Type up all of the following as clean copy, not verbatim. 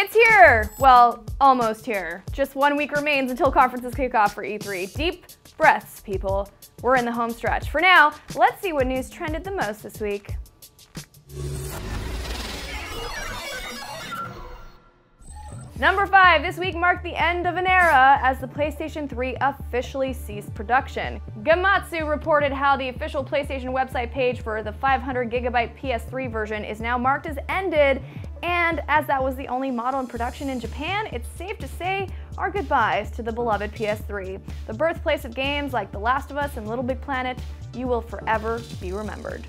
It's here! Well, almost here. Just 1 week remains until conferences kick off for E3. Deep breaths, people. We're in the home stretch. For now, let's see what news trended the most this week. Number 5, this week marked the end of an era as the PlayStation 3 officially ceased production. Gamatsu reported how the official PlayStation website page for the 500GB PS3 version is now marked as ended, and as that was the only model in production in Japan, it's safe to say our goodbyes to the beloved PS3. The birthplace of games like The Last of Us and Little Big Planet, you will forever be remembered.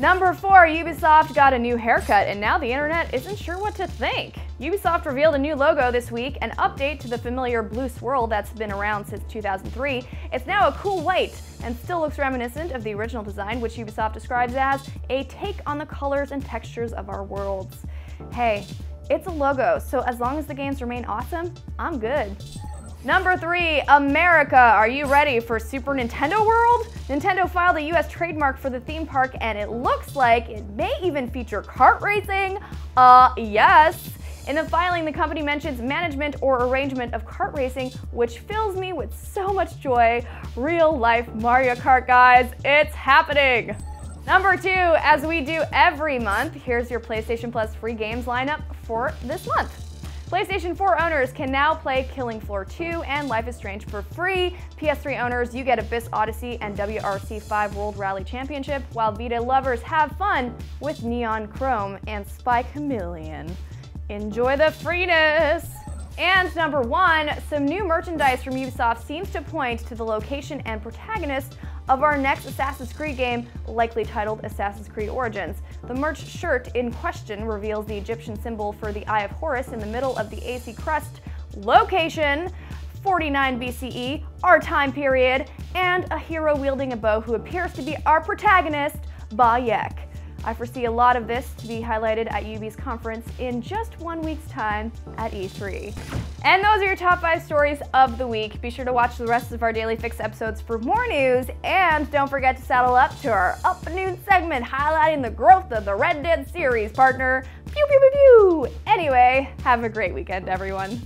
Number 4, Ubisoft got a new haircut, and now the internet isn't sure what to think. Ubisoft revealed a new logo this week, an update to the familiar blue swirl that's been around since 2003. It's now a cool white, and still looks reminiscent of the original design, which Ubisoft describes as a take on the colors and textures of our worlds. Hey, it's a logo, so as long as the games remain awesome, I'm good. Number 3, America. Are you ready for Super Nintendo World? Nintendo filed a US trademark for the theme park, and it looks like it may even feature kart racing. Yes. In the filing, the company mentions management or arrangement of kart racing, which fills me with so much joy. Real life Mario Kart, guys. It's happening. Number 2, as we do every month, here's your PlayStation Plus free games lineup for this month. PlayStation 4 owners can now play Killing Floor 2 and Life is Strange for free. PS3 owners, you get Abyss Odyssey and WRC 5 World Rally Championship, while Vita lovers have fun with Neon Chrome and Spy Chameleon. Enjoy the freeness! And number 1, some new merchandise from Ubisoft seems to point to the location and protagonist of our next Assassin's Creed game, likely titled Assassin's Creed Origins. The merch shirt in question reveals the Egyptian symbol for the Eye of Horus in the middle of the AC crust, location, 49 BCE, our time period, and a hero wielding a bow who appears to be our protagonist, Bayek. I foresee a lot of this to be highlighted at Ubi's conference in just 1 week's time at E3. And those are your top 5 stories of the week. Be sure to watch the rest of our Daily Fix episodes for more news, and don't forget to saddle up to our Up Noon segment highlighting the growth of the Red Dead series, partner. Pew pew pew pew! Anyway, have a great weekend, everyone.